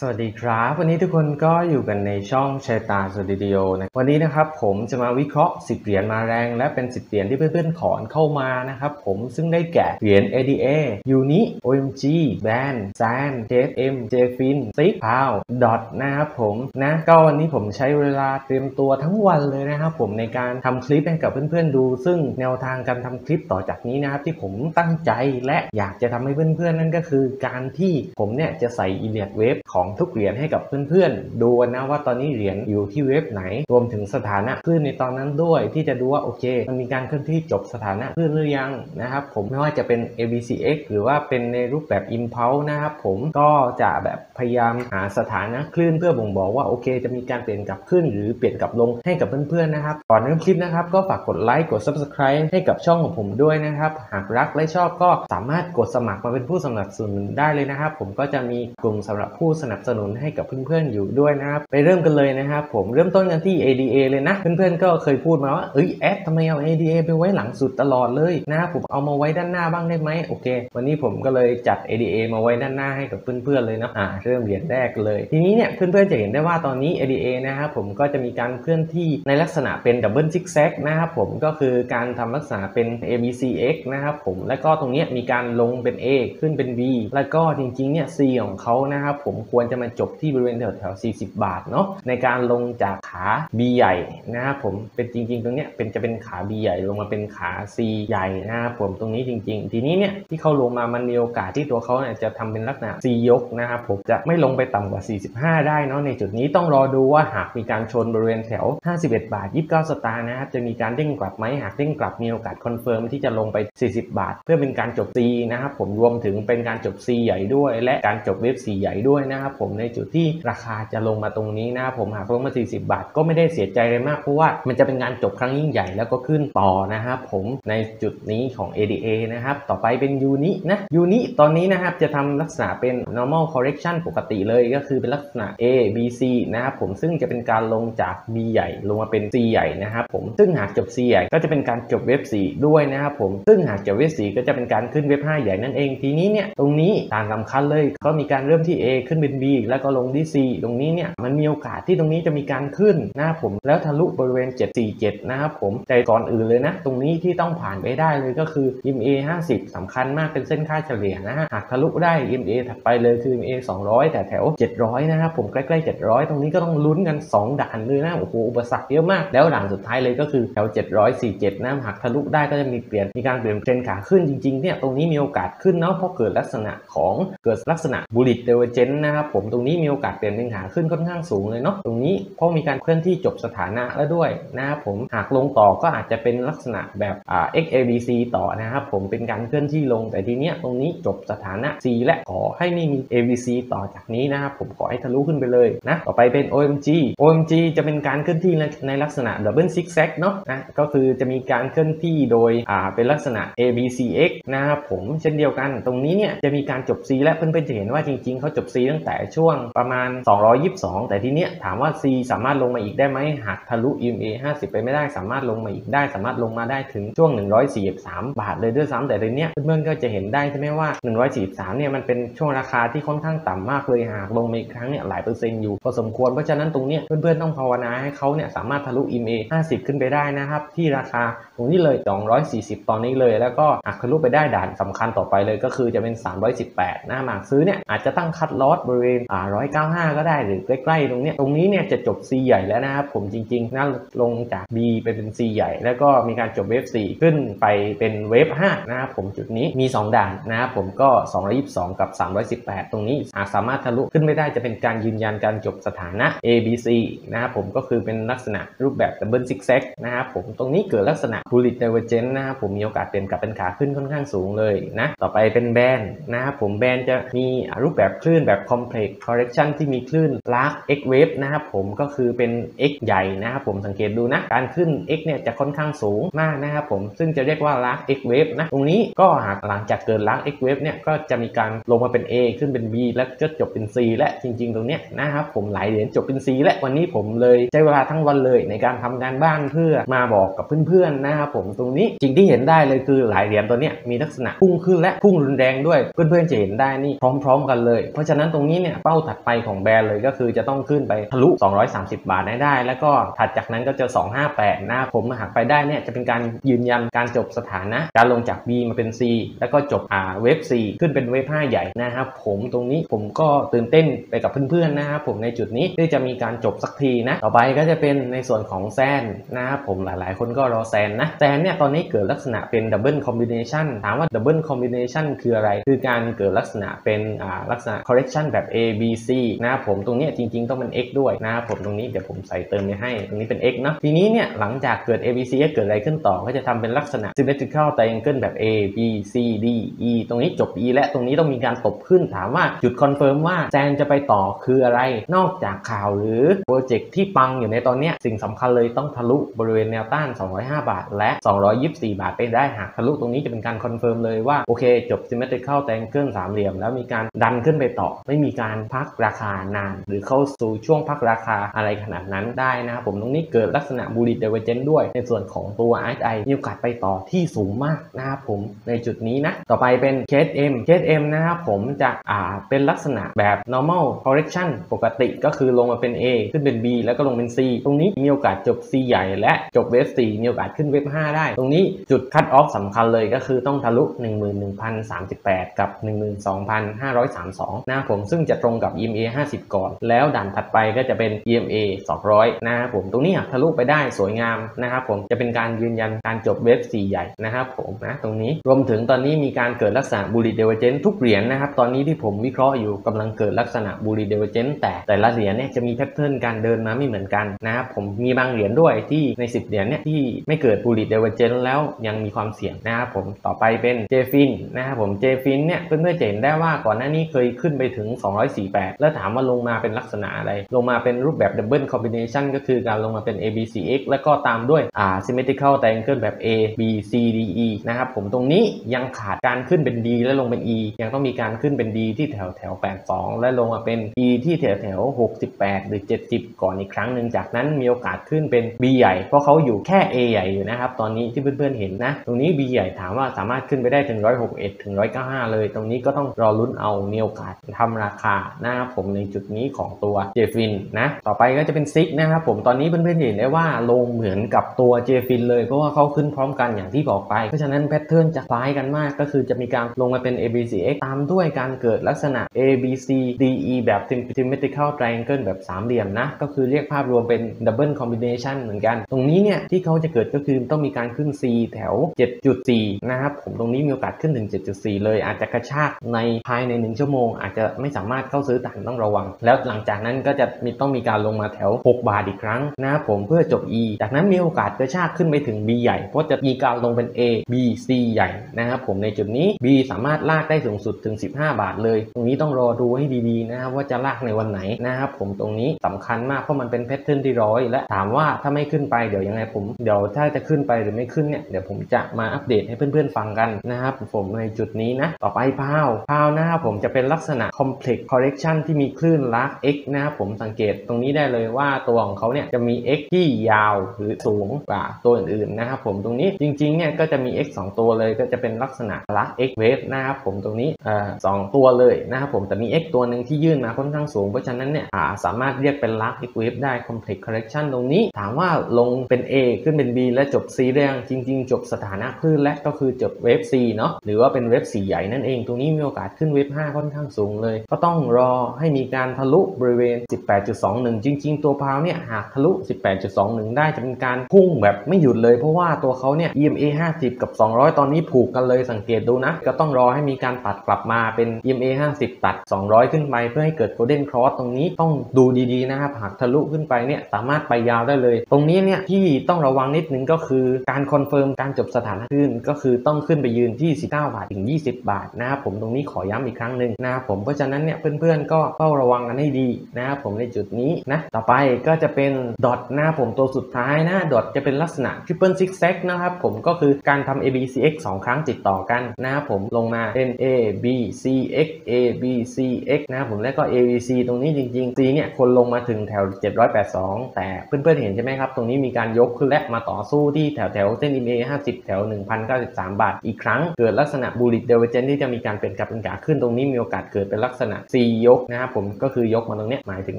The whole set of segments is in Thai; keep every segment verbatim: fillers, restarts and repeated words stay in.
สวัสดีครับวันนี้ทุกคนก็อยู่กันในช่องแชร์ตาสตูดิโอนะวันนี้นะครับผมจะมาวิเคราะห์สิบเหรียญมาแรงและเป็นสิบเหรียญที่เพื่อนๆขอนเข้ามานะครับผมซึ่งได้แก่เหรียญ เอ ดี เอ ยูนิ โอ เอ็ม จี แบนแซน เจ เอ็ม เจฟิน ซิก พี โอ ดับเบิลยู ดอท นะครับผมนะก็วันนี้ผมใช้เวลาเตรียมตัวทั้งวันเลยนะครับผมในการทำคลิปให้กับเพื่อนๆดูซึ่งแนวทางการทำคลิปต่อจากนี้นะครับที่ผมตั้งใจและอยากจะทำให้เพื่อนๆนั่นก็คือการที่ผมเนี่ยจะใส่อีเลียดเวฟของทุกเหรียญให้กับเพื่อนๆดูนะว่าตอนนี้เหรียญอยู่ที่เว็บไหนรวมถึงสถานะคลื่นในตอนนั้นด้วยที่จะดูว่าโอเคมันมีการเคลื่อนที่จบสถานะคลื่นหรือยังนะครับผมไม่ว่าจะเป็น เอ บี ซี เอ็กซ์ หรือว่าเป็นในรูปแบบ Impulse นะครับผมก็จะแบบพยายามหาสถานะคลื่นเพื่อบ่งบอกว่าโอเคจะมีการเปลี่ยนกลับขึ้นหรือเปลี่ยนกลับลงให้กับเพื่อนๆนะครับก่อนเริ่มคลิปนะครับก็ฝากกดไลค์กด Subscribe ให้กับช่องของผมด้วยนะครับหากรักและชอบก็สามารถกดสมัครมาเป็นผู้สนับสนุนได้เลยนะครับผมก็จะมีกลุ่มสำหรับผู้สนับสนุนให้กับเพื่อนๆอยู่ด้วยนะครับไปเริ่มกันเลยนะครับผมเริ่มต้นกันที่ เอ ดี เอ เลยนะเพื่อนๆก็เคยพูดมาว่าเอ้ยแอดทำไมเอา เอ ดี เอ ไปไว้หลังสุดตลอดเลยนะผมเอามาไว้ด้านหน้าบ้างได้ไหมโอเควันนี้ผมก็เลยจัด เอ ดี เอ มาไว้ด้านหน้าให้กับเพื่อนๆเลยนะอ่าเริ่มเหรียญแรกเลยทีนี้เนี่ยเพื่อนๆจะเห็นได้ว่าตอนนี้ เอ ดี เอ นะครับผมก็จะมีการเคลื่อนที่ในลักษณะเป็นดับเบิลซิกแซกนะครับผมก็คือการทำลักษณะเป็น เอ บี ซี เอ็กซ์ นะครับผมแล้วก็ตรงนี้มีการลงเป็น A ขึ้นเป็น B แล้วก็จริงๆเนี่ย C ของเขานะครับผมควรจะมาจบที่บริเวณแถวแถวสี่สิบบาทเนาะในการลงจากขา B ใหญ่นะครับผมเป็นจริงๆตรงเนี้ยเป็นจะเป็นขา B ใหญ่ลงมาเป็นขา C ใหญ่นะครับผมตรงนี้จริงๆทีนี้เนี่ยที่เขาลงมามันมีโอกาสที่ตัวเขาเนี่ยจะทำเป็นลักษณะ C ยกนะครับผมจะไม่ลงไปต่ำกว่าสี่สิบห้าได้เนาะในจุดนี้ต้องรอดูว่าหากมีการชนบริเวณแถวห้าสิบเอ็ดบาทยี่สิบเก้าสตางค์นะครับจะมีการเด้งกลับไหมหากเด้งกลับมีโอกาสคอนเฟิร์มที่จะลงไปสี่สิบบาทเพื่อเป็นการจบ C นะครับผมรวมถึงเป็นการจบ C ใหญ่ด้วยและการจบเวฟ C ใหญ่ด้วยนะครับผมในจุดที่ราคาจะลงมาตรงนี้นะครับผมหากลงมาสี่สิบบาทก็ไม่ได้เสียใจเลยมากเพราะว่ามันจะเป็นงานจบครั้งยิ่งใหญ่แล้วก็ขึ้นต่อนะครับผมในจุดนี้ของ เอ ดี เอ นะครับต่อไปเป็นยูนินะยูนิตอนนี้นะครับจะทำลักษณะเป็น normal correction ปกติเลยก็คือเป็นลักษณะ A B C นะครับผมซึ่งจะเป็นการลงจาก B ใหญ่ลงมาเป็น C ใหญ่นะครับผมซึ่งหากจบ C ใหญ่ก็จะเป็นการจบเว็บสี่ด้วยนะครับผมซึ่งหากจบเว็บสี่ก็จะเป็นการขึ้นเว็บห้าใหญ่นั่นเองทีนี้เนี่ยตรงนี้ตามสำคัญเลยก็มีการเริ่มที่ A ขึ้นเป็น Bแล้วก็ลงที่ C ตรงนี้เนี่ยมันมีโอกาสที่ตรงนี้จะมีการขึ้นนะครับผมแล้วทะลุบริเวณเจ็ดสี่เจ็ดนะครับผมแต่ก่อนอื่นเลยนะตรงนี้ที่ต้องผ่านไปได้เลยก็คือ เอ็ม เอ ห้าสิบสำคัญมากเป็นเส้นค่าเฉลี่ยนะฮะหากทะลุได้ เอ็ม เอ ถัดไปเลยคือ เอ็ม เอ สองร้อยแต่แถวเจ็ดร้อยนะครับผมใกล้ๆเจ็ดร้อยตรงนี้ก็ต้องลุ้นกันสองด่านเลยนะโอ้โหอุปสรรคเยอะมากแล้วด่านสุดท้ายเลยก็คือแถวเจ็ดร้อยสี่สิบเจ็ดนะหากทะลุได้ก็จะมีเปลี่ยนมีการเปลี่ยนเทรนขาขึ้นจริงๆเนี่ยตรงนี้มีโอกาสขึ้นเนาะเพราะเกิดลักษณะของเกิดลักษณะ Bullish Divergence นะครับผมตรงนี้มีโอกาสเปลี่ยนเป็นขาขึ้นค่อนข้างสูงเลยเนาะตรงนี้เพราะมีการเคลื่อนที่จบสถานะแล้วด้วยนะครับผมหากลงต่อก็อาจจะเป็นลักษณะแบบอ่า เอ็กซ์ เอ บี ซี ต่อนะครับผมเป็นการเคลื่อนที่ลงแต่ทีเนี้ยตรงนี้จบสถานะ C และขอให้ไม่มี เอ บี ซี ต่อจากนี้นะครับผมขอให้ทะลุขึ้นไปเลยนะต่อไปเป็น โอ เอ็ม จี โอ เอ็ม จี จะเป็นการเคลื่อนที่ในลักษณะ Double Six Sack เนาะนะก็คือจะมีการเคลื่อนที่โดยอ่าเป็นลักษณะ เอ บี ซี เอ็กซ์ นะครับผมเช่นเดียวกันตรงนี้เนี่ยจะมีการจบ C และเพื่อนๆจะเห็นว่าจริงๆเขาจบ C ตั้งแต่ช่วงประมาณสองร้อยยี่สิบสองแต่ทีเนี้ยถามว่า C สามารถลงมาอีกได้ไหมหากทะลุ เอ็ม เอ ห้าสิบไปไม่ได้สามารถลงมาอีกได้สามารถลงมาได้ถึงช่วงหนึ่งร้อยสี่สิบสามบาทเลยด้วยซ้ำแต่ทีเนี้ยเพื่อนๆก็จะเห็นได้ใช่ไหมว่าหนึ่งร้อยสี่สิบสามเนี่ยมันเป็นช่วงราคาที่ค่อนข้างต่ำมากเลยหากลงมาอีกครั้งเนี่ยหลายเปอร์เซ็นต์อยู่พอสมควรเพราะฉะนั้นตรงเนี้ยเพื่อนๆต้องภาวนาให้เขาเนี่ยสามารถทะลุ เอ็ม เอ ห้าสิบขึ้นไปได้นะครับที่ราคาตรงนี้เลยสองร้อยสี่สิบตอนนี้เลยแล้วก็หากทะลุไปได้ด่านสำคัญต่อไปเลยก็คือจะเป็นสามร้อยสิบแปดนะหากซื้อเนี่ยอาจจะตั้งคัดลอสบริเวณอ่าหนึ่งร้อยเก้าสิบห้าก็ได้หรือใกล้ๆตรงนี้ตรงนี้เนี่ยจะจบ C ใหญ่แล้วนะครับผมจริงๆนั่นลงจาก B ไปเป็น C ใหญ่แล้วก็มีการจบเวฟสี่ขึ้นไปเป็นเวฟห้านะครับผมจุดนี้มีสองด่านนะครับผมก็สองร้อยยี่สิบสองกับสามร้อยสิบแปดตรงนี้อาจสามารถทะลุขึ้นไม่ได้จะเป็นการยืนยันการจบสถานะ A B C นะครับผมก็คือเป็นลักษณะรูปแบบ Double Six Sack นะครับผมตรงนี้เกิดลักษณะ Bullish Divergence นะครับผมมีโอกาสเปลี่ยนกลับเป็นขาขึ้นค่อนข้างสูงเลยนะต่อไปเป็นแบนนะครับผมแบนจะมีรูปแบบคลื่นแบบ Complex Correction ที่มีคลื่นลาก X Wave นะครับผมก็คือเป็น X ใหญ่นะครับผมสังเกตดูนะการขึ้น X เนี่ยจะค่อนข้างสูงมากนะครับผมซึ่งจะเรียกว่าลาก X Wave นะตรงนี้ก็หากหลังจากเกิดลาก X Wave เนี่ยก็จะมีการลงมาเป็น A ขึ้นเป็น B แล้วก็จบเป็น C และจริงๆตรงเนี้ยนะครับผมหลายเหรียญจบเป็น C และวันนี้ผมเลยใช้เวลาทั้งวันเลยในการทำงานบ้านเพื่อมาบอกกับเพื่อนๆนะครับผมตรงนี้สิ่งที่เห็นได้เลยคือหลายเหรียญตัวเนี้ยมีลักษณะพุ่งขึ้นและพุ่งรุนแรงด้วยเพื่อนๆจะเห็นได้นี่พร้อมๆกันเลยเพราะฉะนั้นตรงนี้ เนี่ยเป้าถัดไปของแบรนด์เลยก็คือจะต้องขึ้นไปทะลุสองร้อยสามสิบบาทได้แล้วก็ถัดจากนั้นก็จะสองร้อยห้าสิบแปดหน้าผมหากไปได้เนี่ยจะเป็นการยืนยันการจบสถานะการลงจาก B มาเป็น C แล้วก็จบ R เวฟ C ขึ้นเป็นเวฟห้าใหญ่นะครับผมตรงนี้ผมก็ตื่นเต้นไปกับเพื่อนๆนะครับผมในจุดนี้ที่จะมีการจบสักทีนะต่อไปก็จะเป็นในส่วนของแซนนะครับผมหลายๆคนก็รอแซนนะแซนเนี่ยตอนนี้เกิดลักษณะเป็นดับเบิลคอมบิเนชันถามว่าดับเบิลคอมบิเนชันคืออะไรคือการเกิดลักษณะเป็นอ่าลักษณะคอร์เรคชันแบบ A B C นะครับผมตรงนี้จริงๆต้องเป็น X ด้วยนะครับผมตรงนี้เดี๋ยวผมใส่เติมไปให้ตรงนี้เป็น X เนาะทีนี้เนี่ยหลังจากเกิด A B C ก็เกิดอะไรขึ้นต่อก็จะทำเป็นลักษณะ symmetrical triangle แบบ A B C D E ตรงนี้จบ E และตรงนี้ต้องมีการตบขึ้นถามว่าจุดคอนเฟิร์มว่าแซนจะไปต่อคืออะไรนอกจากข่าวหรือโปรเจกต์ที่ปังอยู่ในตอนนี้สิ่งสำคัญเลยต้องทะลุบริเวณแนวต้านสองร้อยห้าบาทและสองร้อยยี่สิบสี่บาทไปได้หากทะลุตรงนี้จะเป็นการคอนเฟิร์มเลยว่าโอเคจบ symmetrical triangle สามเหลี่ยมแล้วมีการดันขึ้นไปต่อไม่มีการพักราคานานหรือเข้าสู่ช่วงพักราคาอะไรขนาดนั้นได้นะครับผมตรงนี้เกิดลักษณะ bullish divergence ด้วยในส่วนของตัว อาร์ เอส ไอ มีโอกาสไปต่อที่สูงมากนะครับผมในจุดนี้นะต่อไปเป็น Case M Case M นะครับผมจะอ่าเป็นลักษณะแบบ normal correction ปกติก็คือลงมาเป็น A ขึ้นเป็น B แล้วก็ลงเป็น C ตรงนี้มีโอกาสจบ C ใหญ่และจบเวฟ สี่มีโอกาสขึ้นเวฟ ห้าได้ตรงนี้จุด cut off สำคัญเลยก็คือต้องทะลุ หนึ่งหมื่นหนึ่งพันสามสิบแปด กับ หนึ่งหมื่นสองพันห้าร้อยสามสิบสอง นะผมซึ่งจะตรงกับ อี เอ็ม เอ ห้าสิบก่อนแล้วด่านถัดไปก็จะเป็น อี เอ็ม เอ สองร้อยนะครับผมตรงนี้ทะลุไปได้สวยงามนะครับผมจะเป็นการยืนยันการจบเวฟ สี่ใหญ่นะครับผมนะตรงนี้รวมถึงตอนนี้มีการเกิดลักษณะ bullish divergence ทุกเหรียญ นะครับตอนนี้ที่ผมวิเคราะห์อยู่กำลังเกิดลักษณะ bullish divergence แต่แต่ละเหรียญเนี่ยจะมีแพทเทิร์นการเดินมาไม่เหมือนกันนะครับผมมีบางเหรียญด้วยที่ในสิบเหรียญเนี่ยที่ไม่เกิด bullish divergence แล้วยังมีความเสี่ยงนะครับผมต่อไปเป็น เจ ฟิน นะครับผม เจ ฟิน เนี่ยเพื่อนๆจะเห็นได้ว่าก่อนหน้านี้เคยขึ้นไปถึงสองร้อยสี่สิบแปดแล้วถามว่าลงมาเป็นลักษณะอะไรลงมาเป็นรูปแบบ double combination ก็คือการลงมาเป็น เอ บี ซี เอ็กซ์ แล้วก็ตามด้วยอ่า symmetrical triangle แบบ A B C D E นะครับผมตรงนี้ยังขาดการขึ้นเป็น D และลงเป็น E ยังต้องมีการขึ้นเป็น D ที่แถวแถวแปดสิบสองและลงมาเป็น E ที่แถวแถวหกสิบแปดหรือเจ็ดสิบก่อนอีกครั้งหนึ่งจากนั้นมีโอกาสขึ้นเป็น B ใหญ่เพราะเขาอยู่แค่ A ใหญ่อยู่นะครับตอนนี้ที่เพื่อนๆเห็นนะตรงนี้ B ใหญ่ถามว่าสามารถขึ้นไปได้ถึงหนึ่งร้อยหกสิบเอ็ดถึงหนึ่งร้อยเก้าสิบห้าเลยตรงนี้ก็ต้องรอลุ้นเอามีโอกาสทำราคานะครับผมในจุดนี้ของตัว เจ ฟิน นะต่อไปก็จะเป็น ซิกซ์ นะครับผมตอนนี้เพื่อนๆเห็นได้ว่าลงเหมือนกับตัว เจ ฟิน เลยเพราะว่าเขาขึ้นพร้อมกันอย่างที่บอกไปเพราะฉะนั้นแพทเทิร์นจะคล้ายกันมากก็คือจะมีการลงมาเป็น เอ บี ซี เอ็กซ์ ตามด้วยการเกิดลักษณะ เอ บี ซี ดี อี แบบ symmetrical triangle แบบสามเหลี่ยมนะก็คือเรียกภาพรวมเป็น double combination เหมือนกันตรงนี้เนี่ยที่เขาจะเกิดก็คือต้องมีการขึ้น C แถว เจ็ดจุดสี่ นะครับผมตรงนี้มีโอกาสขึ้นถึง เจ็ดจุดสี่ เลยอาจจะกระชากในภายในหนึ่งชั่วโมงอาจจะไม่สามารถเข้าซื้อต่างต้องระวังแล้วหลังจากนั้นก็จะมีต้องมีการลงมาแถวหกบาทอีกครั้งนะครับผมเพื่อจบ E จากนั้นมีโอกาสกระชากขึ้นไปถึง B ใหญ่เพราะจะมีการลงเป็น A B C ใหญ่นะครับผมในจุดนี้ B สามารถลากได้สูงสุดถึงสิบห้าบาทเลยตรงนี้ต้องรอดูให้ดีๆนะครับว่าจะลากในวันไหนนะครับผมตรงนี้สำคัญมากเพราะมันเป็นแพทเทิร์นที่ร้อยและถามว่าถ้าไม่ขึ้นไปเดี๋ยวยังไงผมเดี๋ยวถ้าจะขึ้นไปหรือไม่ขึ้นเนี่ยเดี๋ยวผมจะมาอัปเดตให้เพื่อนๆฟังกันนะครับผมในจุดนี้นะต่อไปพาวพาวนะครับผมจะเป็นลักษณะ complex correction ที่มีคลื่นลัก X นะครับผมสังเกตตรงนี้ได้เลยว่าตัวของเขาเนี่ยจะมี X ที่ยาวหรือสูงกว่าตัวอื่นๆนะครับผมตรงนี้จริงๆเนี่ยก็จะมี X สองตัวเลยก็จะเป็นลักษณะลัก X wave นะครับผมตรงนี้เอ่อสองตัวเลยนะครับผมแต่มี X ตัวหนึ่งที่ยื่นมาค่อนข้างสูงเพราะฉะนั้นเนี่ยอ่าสามารถเรียกเป็นลัก X wave ได้ complex correction ตรงนี้ถามว่าลงเป็น A ขึ้นเป็น B และจบ C ได้ยังจริงๆจบสถานะคลื่นและก็คือจบ wave C เนาะหรือว่าเป็น wave สี่ใหญ่นั่นเองตรงนี้มีโอกาสขึ้น wave ห้าค่อนข้างสูงเลยก็ต้องรอให้มีการทะลุบริเวณ สิบแปดจุดสองหนึ่ง จริงๆตัวพาวเนี่ยหากทะลุ สิบแปดจุดสองหนึ่ง ได้จะเป็นการพุ่งแบบไม่หยุดเลยเพราะว่าตัวเขาเนี่ย อี เอ็ม เอ ห้าสิบ กับ สองร้อย ตอนนี้ผูกกันเลยสังเกตดูนะก็ต้องรอให้มีการตัดกลับมาเป็น อี เอ็ม เอ ห้าสิบ ตัด สองร้อย ขึ้นไปเพื่อให้เกิด Golden Cross ตรงนี้ต้องดูดีๆนะครับหากทะลุขึ้นไปเนี่ยสามารถไปยาวได้เลยตรงนี้เนี่ยที่ต้องระวังนิดนึงก็คือการคอนเฟิร์มการจบสถานะขึ้นก็คือต้องขึ้นไปยืนที่ สิบเก้าบาทถึงยี่สิบบาทนะครับผมตรงนี้ขอย้ำอีกครั้งนึงนะครับผมเพราะฉะนั้นเนี่ยเพื่อนๆก็เฝ้าระวังกันให้ดีนะครับผมในจุดนี้นะต่อไปก็จะเป็นดอทนะครับผมตัวสุดท้ายนะดอทจะเป็นลักษณะ triple six six นะครับผมก็คือการทำ A B C X สองครั้งติดต่อกันนะครับผมลงมาเป็น A B C X A B C X นะครับผมแล้วก็ A B C ตรงนี้จริงๆ C เนี่ยคนลงมาถึงแถวเจ็ดร้อยแปดสิบสองแต่เพื่อนๆเห็นใช่ไหมครับตรงนี้มีการยกขึ้นและมาต่อสู้ที่แถวแถวเส้น อี เอ็ม เอ ห้าสิบแถว หนึ่งพันเก้าสิบสาม บาทอีกครั้งเกิดลักษณะ bullish divergence ที่จะมีการเปลี่ยนกลับเป็นขาขึ้นตรงนี้มีโอกาสเกิดเป็นลักษณะ C ยกนะครับผมก็คือยกมาตรงนี้หมายถึง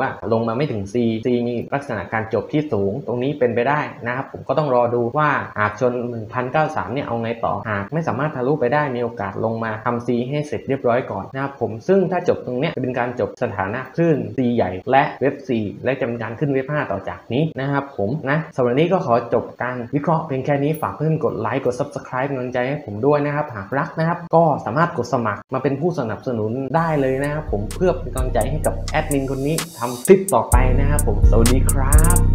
ว่าลงมาไม่ถึง C C มีลักษณะการจบที่สูงตรงนี้เป็นไปได้นะครับผมก็ต้องรอดูว่าหากชน หนึ่งพันเก้าร้อยสาม เนี่ยเอาไงต่อหากไม่สามารถทะลุไปได้มีโอกาสลงมาทำ C ให้เสร็จเรียบร้อยก่อนนะครับผมซึ่งถ้าจบตรงนี้จะเป็นการจบสถานะคลื่น C ใหญ่และเว็บ C และจะเป็นการขึ้นเว็บ ห้า ต่อจากนี้นะครับผมนะสำหรับนี้ก็ขอจบการวิเคราะห์เพียงแค่นี้ฝากเพื่อนกดไลค์กด Subscribe เป็นกำลังใจให้ผมด้วยนะครับหากรักนะครับก็สามารถกดสมัครมาเป็นผู้สนับสนุนได้เลยนะครับผมเพื่อเป็นกำลังใจให้กับแอดมินคนนี้ทำคลิปต่อไปนะครับผมสวัสดีครับ